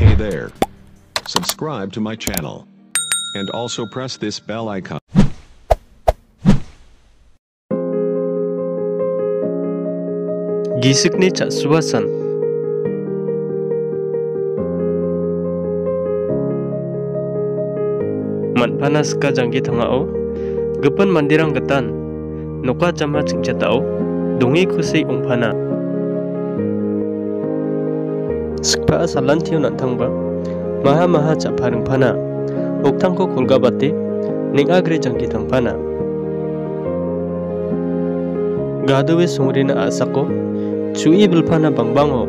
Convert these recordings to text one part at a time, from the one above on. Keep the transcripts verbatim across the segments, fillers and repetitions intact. Hey there. Subscribe to my channel. And also press this bell icon. Gisikni Cha•suasan. Manpanas ka janggit hangao, gapan mandirang gatan, nuka jama chingchatao, dungi kusi umpana. Sikpa salantiyo nantangba, maha maha chaparang pana, oktangko kulgabate, ning agri janggit hangpana. Gaduwe sungrina asako, chui bilpana bangbango,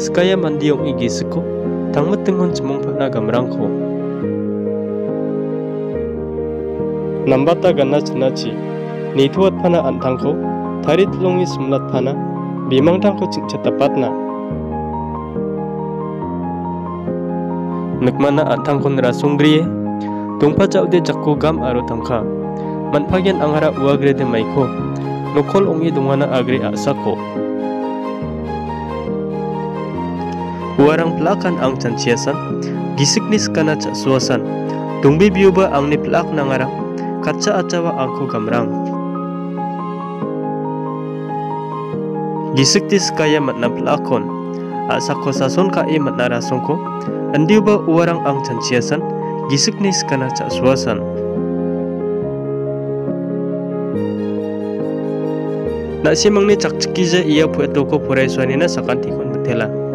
skaya mandiyong igisiko, tangmatingon chumungpana gamrangko. नंबाता गन्ना चनाची नीथुवत फाना अंथांखौ थारि थुलुंगनि सुमलात फाना बिमांथांखौ चिंचतापातना नकमाना अंथांखौ नरासुंग्रिये दंफा जावदे जाखौ गाम आरो थांखा मनफागेन आंहारा उवाग्रेदे माइखौ नखल अंगि दुंगाना agro आसाखौ उवारां प्लाकान आं चानसियासान गिसिकनि स्काना चासुवासान दुंबि बियोबा आंनि plaque नाङारा कच्चा अचावा आंखों गमरांग गिसिकतिस का ये मतना प्लाकोन आसाखो सासोन का ये मतना रासों को अंदियुबा उवारांग आंग चंचियासन गिसिकनि स्काना चासुवासन नासिमंगनि चकचकिजे इया पुएटोको पुरायसवानिना सकान्तिकोन बथेला।